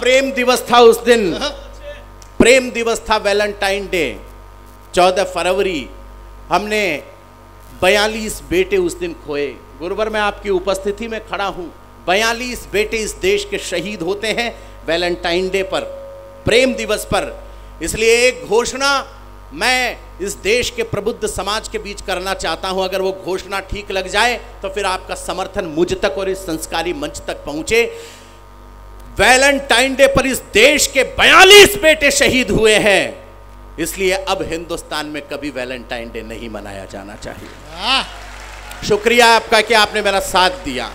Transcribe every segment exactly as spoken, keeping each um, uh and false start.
प्रेम दिवस था उस दिन, प्रेम दिवस था वैलेंटाइन डे चौदह फरवरी। हमने बयालीस बेटे उस दिन खोए। गुरुवर मैं आपकी उपस्थिति में खड़ा हूँ। बयालीस बेटे इस देश के शहीद होते हैं वैलेंटाइन डे पर, प्रेम दिवस पर। इसलिए एक घोषणा मैं इस देश के प्रबुद्ध समाज के बीच करना चाहता हूं। अगर वो घोषणा ठीक लग जाए तो फिर आपका समर्थन मुझ तक और इस संस्कारी मंच तक पहुंचे। वैलेंटाइन डे पर इस देश के बयालीस बेटे शहीद हुए हैं, इसलिए अब हिंदुस्तान में कभी वैलेंटाइन डे नहीं मनाया जाना चाहिए। शुक्रिया आपका कि आपने मेरा साथ दिया।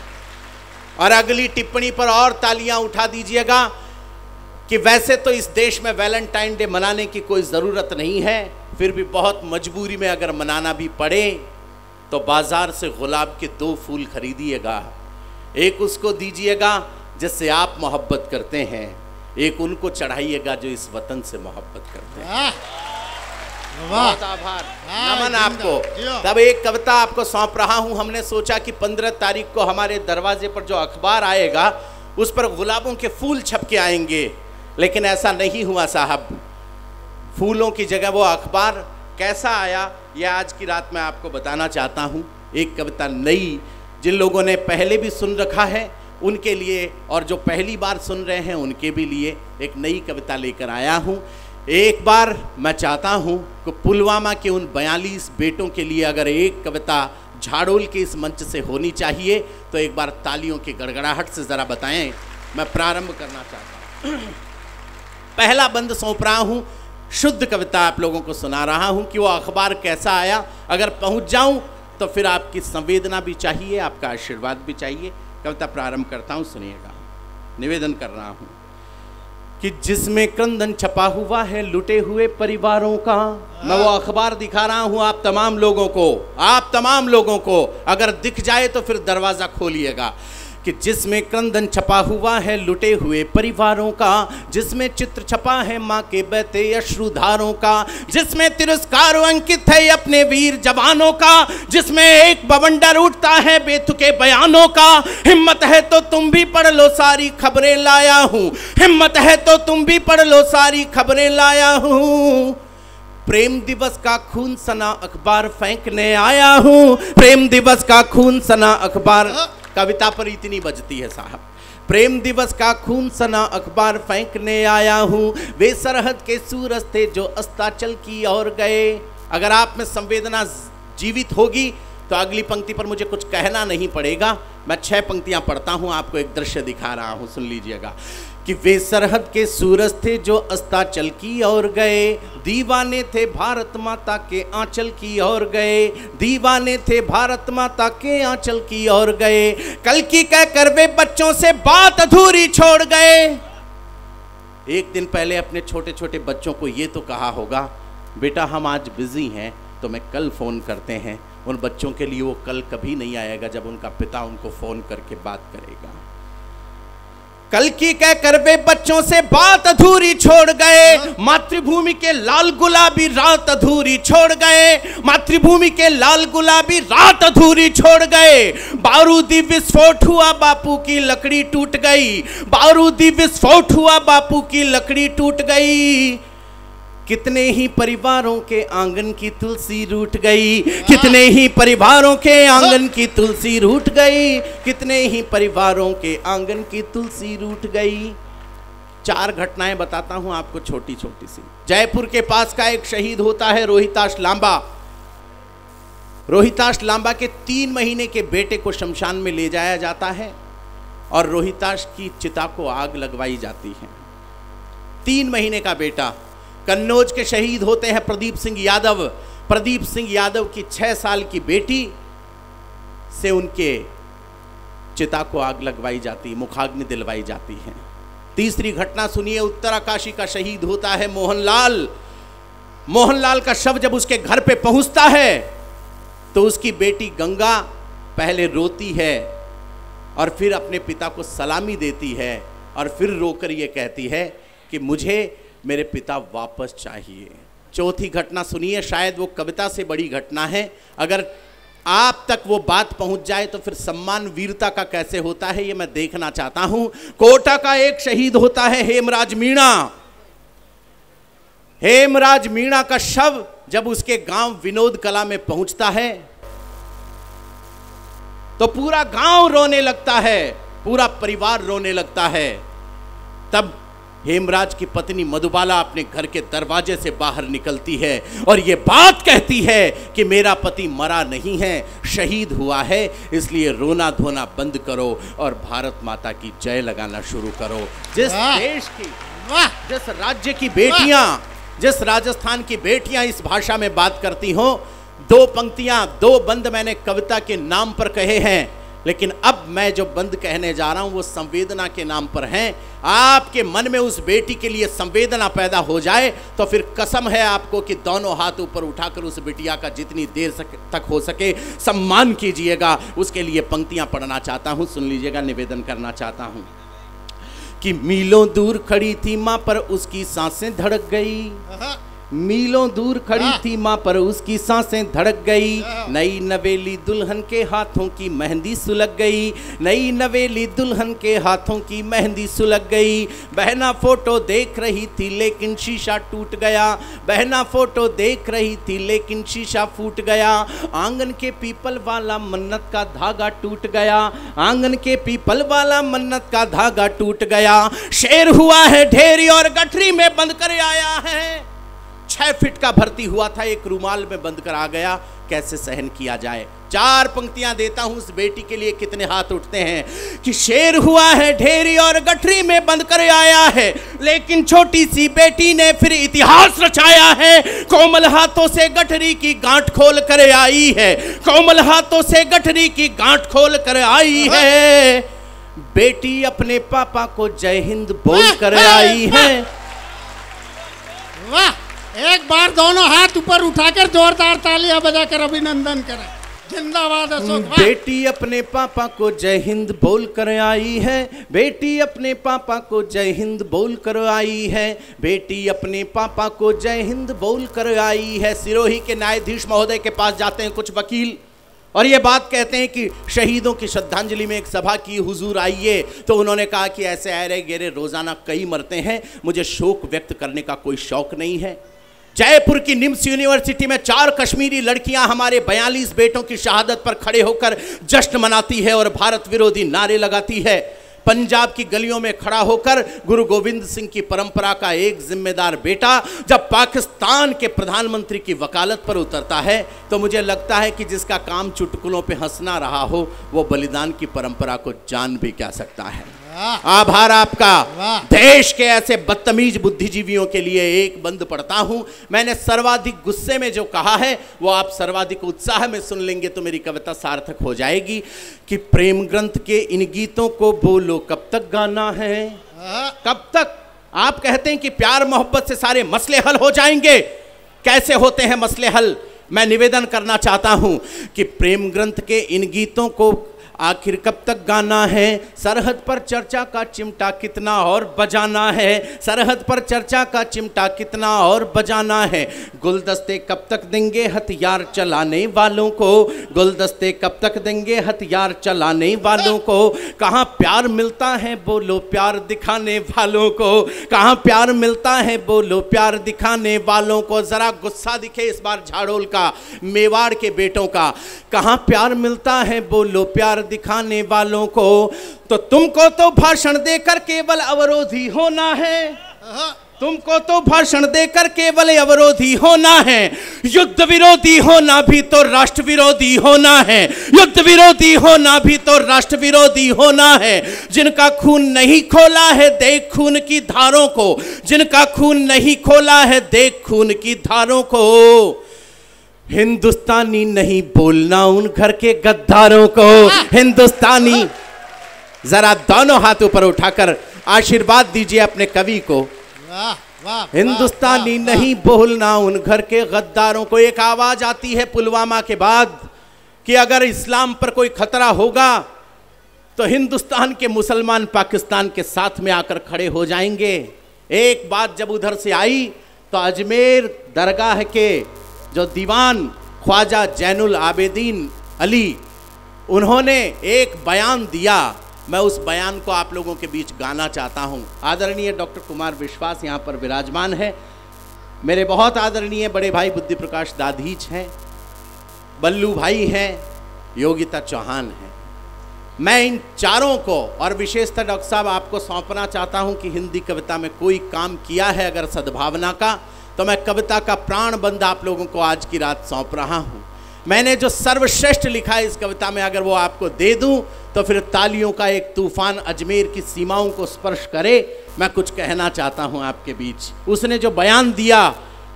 और अगली टिप्पणी पर और तालियां उठा दीजिएगा कि वैसे तो इस देश में वैलेंटाइन डे मनाने की कोई ज़रूरत नहीं है, फिर भी बहुत मजबूरी में अगर मनाना भी पड़े तो बाज़ार से गुलाब के दो फूल खरीदिएगा। एक उसको दीजिएगा जिससे आप मोहब्बत करते हैं, एक उनको चढ़ाइएगा जो इस वतन से मोहब्बत करते हैं। बहुत आभार, नमन आपको। तब एक कविता आपको सौंप रहा हूँ। हमने सोचा कि पंद्रह तारीख को हमारे दरवाजे पर जो अखबार आएगा उस पर गुलाबों के फूल छपके आएंगे, लेकिन ऐसा नहीं हुआ साहब। फूलों की जगह वो अखबार कैसा आया यह आज की रात मैं आपको बताना चाहता हूँ। एक कविता नई, जिन लोगों ने पहले भी सुन रखा है उनके लिए और जो पहली बार सुन रहे हैं उनके भी लिए एक नई कविता लेकर आया हूँ। एक बार मैं चाहता हूँ कि पुलवामा के उन बयालीस बेटों के लिए अगर एक कविता झाड़ोल के इस मंच से होनी चाहिए तो एक बार तालियों के गड़गड़ाहट से ज़रा बताएं। मैं प्रारंभ करना चाहता हूँ। पहला बंद सौंप रहा हूँ, शुद्ध कविता आप लोगों को सुना रहा हूँ कि वो अखबार कैसा आया। अगर पहुँच जाऊँ तो फिर आपकी संवेदना भी चाहिए, आपका आशीर्वाद भी चाहिए। कविता प्रारंभ करता हूँ, सुनिएगा। निवेदन कर रहा हूँ कि जिसमें क्रंदन छपा हुआ है लुटे हुए परिवारों का। मैं वो अखबार दिखा रहा हूँ आप तमाम लोगों को, आप तमाम लोगों को। अगर दिख जाए तो फिर दरवाज़ा खोलिएगा। कि जिसमें क्रंदन छपा हुआ है लुटे हुए परिवारों का, जिसमें चित्र छपा है माँ के बहते अश्रुधारों का, जिसमें तिरस्कार अंकित है अपने वीर जवानों का, जिसमें एक बवंडर उठता है बेतुके बयानों का। हिम्मत है तो तुम भी पढ़ लो सारी खबरें लाया हूँ, हिम्मत है तो तुम भी पढ़ लो सारी खबरें लाया हूँ। प्रेम दिवस का खून सना अखबार फेंकने आया हूँ, प्रेम दिवस का खून सना अखबार। कविता पर इतनी बजती है साहब। प्रेम दिवस का खून सना अखबार फेंकने आया हूँ, वे सरहद के सूरज थे जो अस्ताचल की ओर गए। अगर आप में संवेदना जीवित होगी तो अगली पंक्ति पर मुझे कुछ कहना नहीं पड़ेगा। मैं छह पंक्तियाँ पढ़ता हूँ, आपको एक दृश्य दिखा रहा हूँ, सुन लीजिएगा। कि वे सरहद के सूरज थे जो अस्ताचल की ओर गए, दीवाने थे भारत माता के आंचल की ओर गए, दीवाने थे भारत माता के आंचल की ओर गए। कल की कहकर वे बच्चों से बात अधूरी छोड़ गए। एक दिन पहले अपने छोटे छोटे बच्चों को ये तो कहा होगा, बेटा हम आज बिजी हैं तुम्हें कल फ़ोन करते हैं। उन बच्चों के लिए वो कल कभी नहीं आएगा जब उनका पिता उनको फ़ोन करके बात करेगा। कल की कह कर वे बच्चों से बात अधूरी छोड़ गए, मातृभूमि के लाल गुलाबी रात अधूरी छोड़ गए, मातृभूमि के लाल गुलाबी रात अधूरी छोड़ गए। बारूदी विस्फोट हुआ बापू की लकड़ी टूट गई, बारूदी विस्फोट हुआ बापू की लकड़ी टूट गई। कितने ही परिवारों के आंगन की तुलसी रूठ गई, कितने ही परिवारों के आंगन की तुलसी रूठ गई, कितने ही परिवारों के आंगन की तुलसी रूठ गई। चार घटनाएं बताता हूं आपको छोटी छोटी सी। जयपुर के पास का एक शहीद होता है रोहिताश लांबा। रोहिताश लांबा के तीन महीने के बेटे को शमशान में ले जाया जाता है और रोहिताश की चिता को आग लगवाई जाती है। तीन महीने का बेटा। कन्नौज के शहीद होते हैं प्रदीप सिंह यादव। प्रदीप सिंह यादव की छः साल की बेटी से उनके चिता को आग लगवाई जाती, मुखाग्नि दिलवाई जाती है। तीसरी घटना सुनिए, उत्तराकाशी का शहीद होता है मोहनलाल। मोहनलाल का शव जब उसके घर पे पहुंचता है तो उसकी बेटी गंगा पहले रोती है और फिर अपने पिता को सलामी देती है और फिर रोकर ये कहती है कि मुझे मेरे पिता वापस चाहिए। चौथी घटना सुनिए, शायद वो कविता से बड़ी घटना है। अगर आप तक वो बात पहुंच जाए तो फिर सम्मान वीरता का कैसे होता है ये मैं देखना चाहता हूं। कोटा का एक शहीद होता है हेमराज मीणा। हेमराज मीणा का शव जब उसके गांव विनोद कला में पहुंचता है तो पूरा गांव रोने लगता है, पूरा परिवार रोने लगता है। तब हेमराज की पत्नी मधुबाला अपने घर के दरवाजे से बाहर निकलती है और ये बात कहती है कि मेरा पति मरा नहीं है, शहीद हुआ है, इसलिए रोना धोना बंद करो और भारत माता की जय लगाना शुरू करो। जिस देश की, जिस राज्य की बेटियां, जिस राजस्थान की बेटियां इस भाषा में बात करती हों, दो पंक्तियां, दो बंद मैंने कविता के नाम पर कहे हैं, लेकिन अब मैं जो बंद कहने जा रहा हूं वो संवेदना के नाम पर हैं। आपके मन में उस बेटी के लिए संवेदना पैदा हो जाए तो फिर कसम है आपको कि दोनों हाथ ऊपर उठाकर उस बिटिया का जितनी देर तक हो सके सम्मान कीजिएगा। उसके लिए पंक्तियां पढ़ना चाहता हूं, सुन लीजिएगा, निवेदन करना चाहता हूं कि मीलों दूर खड़ी थी माँ पर उसकी सांसें धड़क गई। मीलों दूर खड़ी थी माँ पर उसकी सांसें धड़क गई। नई नवेली दुल्हन के हाथों की मेहंदी सुलग गई। नई नवेली दुल्हन के हाथों की मेहंदी सुलग गई। बहना फोटो देख रही थी लेकिन शीशा टूट गया। बहना फोटो देख रही थी लेकिन शीशा फूट गया। आंगन के पीपल वाला मन्नत का धागा टूट गया। आंगन के पीपल वाला मन्नत का धागा टूट गया। शेर हुआ है ढेरी और गठरी में बंद कर आया है। छह फीट का भर्ती हुआ था, एक रुमाल में बंद कर आ गया, कैसे सहन किया जाए। चार पंक्तियां देता हूं, उस बेटी के लिए कितने हाथ उठते हैं कि शेर हुआ है ढेरी और गठरी में बंद कर आया है, लेकिन छोटी सी बेटी ने फिर इतिहास रचाया है। कोमल हाथों से गठरी की गांठ खोल कर आई है। कोमल हाथों से गठरी की गांठ खोल कर आई है। बेटी अपने पापा को जय हिंद बोल कर आई है। वाह, एक बार दोनों हाथ ऊपर उठाकर जोरदार तालियां बजाकर अभिनंदन करें। जिंदाबाद अशोक। बेटी अपने पापा को जय हिंद बोल कर आई है। बेटी अपने पापा को जय हिंद बोल कर आई है। बेटी अपने पापा को जय हिंद बोल कर आई है। सिरोही के न्यायाधीश महोदय के पास जाते हैं कुछ वकील और ये बात कहते हैं कि शहीदों की श्रद्धांजलि में एक सभा की, हुजूर आइए। तो उन्होंने कहा कि ऐसे आरे गेरे रोजाना कई मरते हैं, मुझे शोक व्यक्त करने का कोई शौक नहीं है। जयपुर की निम्स यूनिवर्सिटी में चार कश्मीरी लड़कियां हमारे बयालीस बेटों की शहादत पर खड़े होकर जश्न मनाती है और भारत विरोधी नारे लगाती है। पंजाब की गलियों में खड़ा होकर गुरु गोविंद सिंह की परंपरा का एक जिम्मेदार बेटा जब पाकिस्तान के प्रधानमंत्री की वकालत पर उतरता है तो मुझे लगता है कि जिसका काम चुटकुलों पे हंसना रहा हो वो बलिदान की परंपरा को जान भी क्या सकता है। आभार आपका। देश के ऐसे बदतमीज बुद्धिजीवियों के लिए एक बंद पढ़ता हूं। मैंने सर्वाधिक गुस्से में जो कहा है वो आप सर्वाधिक उत्साह में सुन लेंगे तो मेरी कविता सार्थक हो जाएगी कि प्रेम ग्रंथ के इन गीतों को बोलो कब तक गाना है। कब तक आप कहते हैं कि प्यार मोहब्बत से सारे मसले हल हो जाएंगे, कैसे होते हैं मसले हल? मैं निवेदन करना चाहता हूं कि प्रेम ग्रंथ के इन गीतों को आखिर कब तक गाना है। सरहद पर चर्चा का चिमटा कितना और बजाना है। सरहद पर चर्चा का चिमटा कितना और बजाना है। गुलदस्ते कब तक देंगे हथियार चलाने वालों को। गुलदस्ते कब तक देंगे हथियार चलाने वालों को। कहाँ प्यार मिलता है बोलो प्यार दिखाने वालों को। कहाँ प्यार मिलता है बोलो प्यार दिखाने वालों को। ज़रा गुस्सा दिखे इस बार झाड़ोल का, मेवाड़ के बेटों का। कहाँ प्यार मिलता है बोलो प्यार दिखाने वालों को। तो तुमको तो भाषण देकर केवल अवरोधी होना है। तुमको तो भाषण देकर केवल अवरोधी होना है। युद्ध विरोधी होना भी तो राष्ट्र विरोधी होना है। युद्ध विरोधी होना भी तो राष्ट्र विरोधी होना है। जिनका खून नहीं खोला है देख खून की धारों को। जिनका खून नहीं खोला है देख खून की धारों को। हिंदुस्तानी नहीं बोलना उन घर के गद्दारों को। हिंदुस्तानी, जरा दोनों हाथ ऊपर उठाकर आशीर्वाद दीजिए अपने कवि को। हिंदुस्तानी नहीं बोलना उन घर के गद्दारों को। एक आवाज आती है पुलवामा के बाद कि अगर इस्लाम पर कोई खतरा होगा तो हिंदुस्तान के मुसलमान पाकिस्तान के साथ में आकर खड़े हो जाएंगे। एक बात जब उधर से आई तो अजमेर दरगाह के जो दीवान ख्वाजा जैनुल आबिदीन अली, उन्होंने एक बयान दिया। मैं उस बयान को आप लोगों के बीच गाना चाहता हूँ। आदरणीय डॉक्टर कुमार विश्वास यहाँ पर विराजमान है, मेरे बहुत आदरणीय बड़े भाई बुद्धिप्रकाश दाधीच हैं, बल्लू भाई हैं, योगिता चौहान हैं। मैं इन चारों को और विशेषतः डॉक्टर साहब आपको सौंपना चाहता हूं कि हिंदी कविता में कोई काम किया है अगर सद्भावना का, तो मैं कविता का प्राण बंद आप लोगों को आज की रात सौंप रहा हूं। मैंने जो सर्वश्रेष्ठ लिखा है इस कविता में अगर वो आपको दे दूं तो फिर तालियों का एक तूफान अजमेर की सीमाओं को स्पर्श करे। मैं कुछ कहना चाहता हूं आपके बीच। उसने जो बयान दिया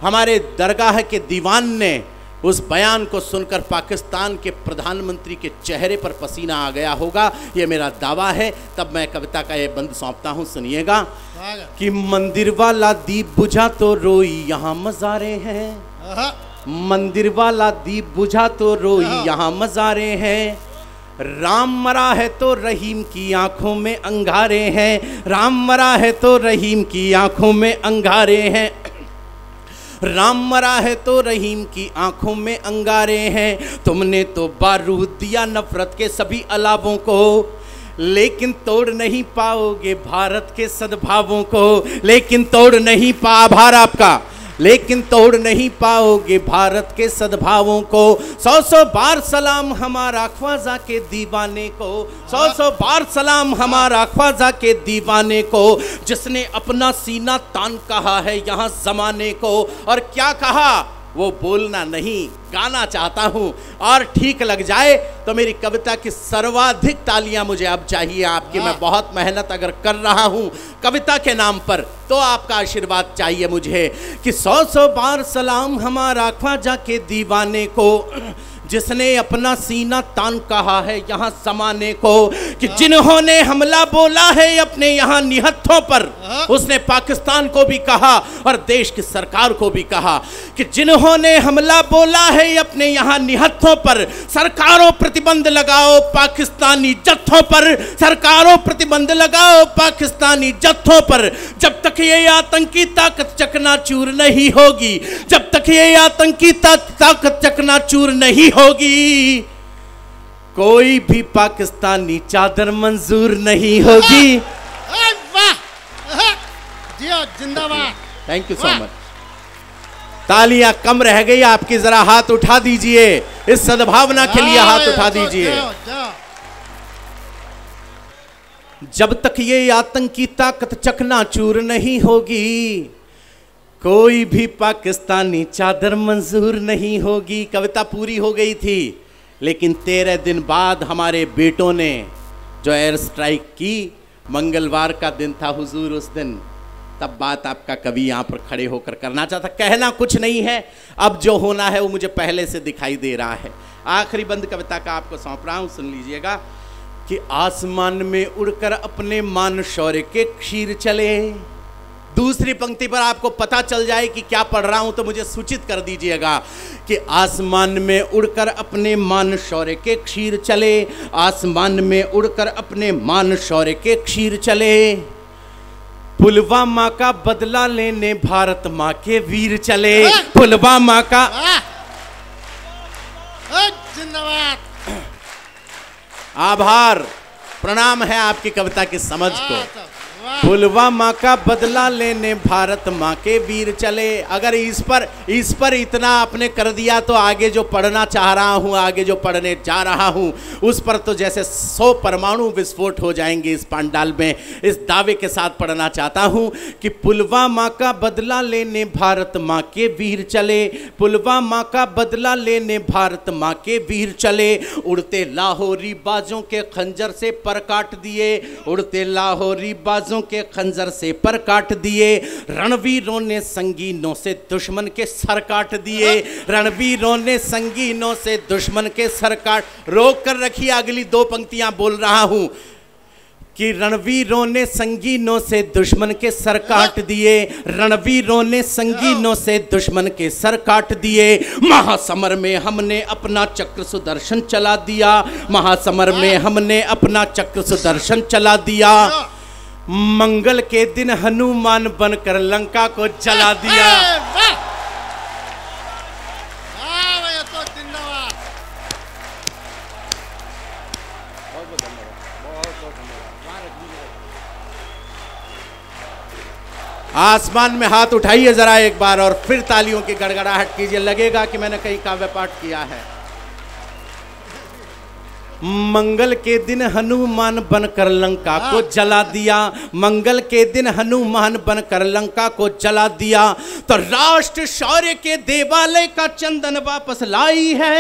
हमारे दरगाह के दीवान ने, उस बयान को सुनकर पाकिस्तान के प्रधानमंत्री के चेहरे पर पसीना आ गया होगा, ये मेरा दावा है। तब मैं कविता का ये बंद सौंपता हूँ, सुनिएगा। कि मंदिर वाला दीप बुझा तो रोई यहाँ मज़ारे हैं, मंदिर वाला दीप बुझा तो रोई यहाँ मज़ारे हैं, राम मरा है तो रहीम की आंखों में अंगारे हैं, राम मरा है तो रहीम की आंखों में अंगारे हैं, राम मरा है तो रहीम की आंखों में अंगारे हैं, तुमने तो बारूद दिया नफरत के सभी अलावों को, लेकिन तोड़ नहीं पाओगे भारत के सद्भावों को, लेकिन तोड़ नहीं पा आभार आपका, लेकिन तोड़ नहीं पाओगे भारत के सद्भावों को, सौ सौ बार सलाम हमारा ख्वाजा के दीवाने को, सौ सौ बार सलाम हमारा ख्वाजा के दीवाने को, जिसने अपना सीना तान कहा है यहाँ जमाने को। और क्या कहा वो बोलना नहीं, गाना चाहता हूँ, और ठीक लग जाए तो मेरी कविता की सर्वाधिक तालियां मुझे अब चाहिए आपकी। मैं बहुत मेहनत अगर कर रहा हूँ कविता के नाम पर तो आपका आशीर्वाद चाहिए मुझे। कि सौ सौ बार सलाम हमारा ख्वाजा के दीवाने को, जिसने अपना सीना तान कहा है यहाँ समाने को, कि जिन्होंने हमला बोला है अपने यहाँ निहत्थों पर, उसने पाकिस्तान को भी कहा और देश की सरकार को भी कहा, कि जिन्होंने हमला बोला है अपने यहाँ निहत्थों पर, सरकारों प्रतिबंध लगाओ पाकिस्तानी जत्थों पर, सरकारों प्रतिबंध लगाओ पाकिस्तानी जत्थों पर, जब तक ये आतंकी ताकत चकनाचूर नहीं होगी, जब तक ये आतंकी ताकत चकनाचूर नहीं होगी, कोई भी पाकिस्तानी चादर मंजूर नहीं होगी। जिंदाबाद। Thank you so much. तालियां कम रह गई आपकी, जरा हाथ उठा दीजिए इस सद्भावना के लिए, हाथ उठा दीजिए। जब तक ये आतंकी ताकत चकनाचूर नहीं होगी, कोई भी पाकिस्तानी चादर मंजूर नहीं होगी। कविता पूरी हो गई थी, लेकिन तेरह दिन बाद हमारे बेटों ने जो एयर स्ट्राइक की, मंगलवार का दिन था हुजूर उस दिन, तब बात आपका कवि यहाँ पर खड़े होकर करना चाहता। कहना कुछ नहीं है, अब जो होना है वो मुझे पहले से दिखाई दे रहा है। आखिरी बंद कविता का आपको सौंप रहा हूँ, सुन लीजिएगा। कि आसमान में उड़कर अपने मान शौर्य के क्षीर चले। दूसरी पंक्ति पर आपको पता चल जाए कि क्या पढ़ रहा हूं तो मुझे सूचित कर दीजिएगा। कि आसमान में उड़कर अपने मान शौर्य के क्षीर चले, आसमान में उड़कर अपने मान शौर्य के क्षीर चले, पुलवामा का बदला लेने भारत माँ के वीर चले, पुलवामा का। जिंदाबाद। आभार, प्रणाम है आपकी कविता की समझ को। पुलवामा का बदला लेने भारत माँ के वीर चले। अगर इस पर इस पर इतना आपने कर दिया तो आगे जो पढ़ना चाह रहा हूँ, आगे जो पढ़ने जा रहा हूँ, उस पर तो जैसे सौ परमाणु विस्फोट हो जाएंगे इस पांडाल में। इस दावे के साथ पढ़ना चाहता हूँ कि पुलवामा का बदला लेने भारत माँ के वीर चले, पुलवामा का बदला लेने भारत माँ के वीर चले, उड़ते लाहौरी बाजों के खंजर से पर काट दिए, उड़ते लाहौरी बाजों के खंजर से पर काट दिए, रणवीरों ने संगीनों से दुश्मन के सर काट दिए, रणवीरों ने संगीनों से दुश्मन के सर काट। रोक कर रखिए, अगली दो पंक्तियां बोल रहा हूं। कि रणवीरों ने संगीनों से दुश्मन के सर काट दिए, रणवीरों ने संगीनों से दुश्मन के सर काट दिए, महासमर में हमने अपना चक्र सुदर्शन चला दिया, महासमर में हमने अपना चक्र सुदर्शन चला दिया, मंगल के दिन हनुमान बनकर लंका को जला दिया। आसमान में हाथ उठाइए जरा एक बार और फिर तालियों की गड़गड़ाहट कीजिए, लगेगा कि मैंने कहीं काव्य पाठ किया है। मंगल के दिन हनुमान बनकर लंका को जला दिया, मंगल के दिन हनुमान बनकर लंका को जला दिया, तो राष्ट्र शौर्य के देवालय का चंदन वापस लाई है।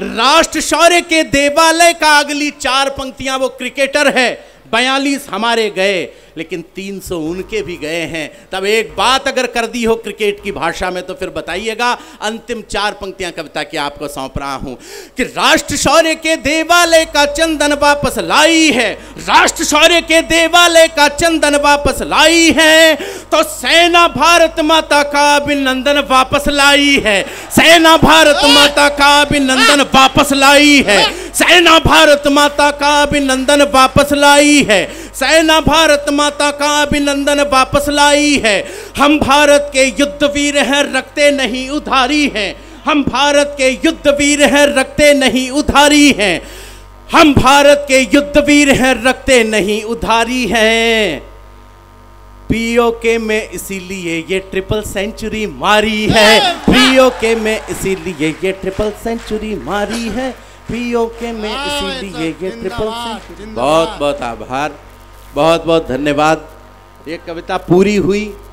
राष्ट्र शौर्य के देवालय का अगली चार पंक्तियां, वो क्रिकेटर है, बयालीस हमारे गए लेकिन तीन सौ उनके भी गए हैं। तब एक बात अगर कर दी हो क्रिकेट की भाषा में तो फिर बताइएगा। अंतिम चार पंक्तियां कविता की आपको सौंप रहा हूं कि राष्ट्र शौर्य के देवालय का चंदन वापस लाई है, राष्ट्र शौर्य के देवालय का चंदन वापस लाई है, तो सेना भारत माता का अभिनंदन वापस लाई है, सेना भारत माता का अभिनंदन वापस लाई है, सेना भारत माता का अभिनंदन वापस लाई है, सेना भारत माता का अभिनंदन वापस लाई है। हम भारत के युद्ध वीर हैं, रखते नहीं उधारी हैं, हम भारत के युद्ध वीर हैं, रखते नहीं उधारी हैं, हम भारत के युद्ध वीर हैं, रखते नहीं उधारी हैं। पीओके में इसीलिए ये ट्रिपल सेंचुरी मारी है, पीओके में इसीलिए ये ट्रिपल सेंचुरी मारी है, पीओके में इसीलिए ये ट्रिपल सेंचुरी। बहुत बहुत आभार, बहुत बहुत धन्यवाद। ये कविता पूरी हुई।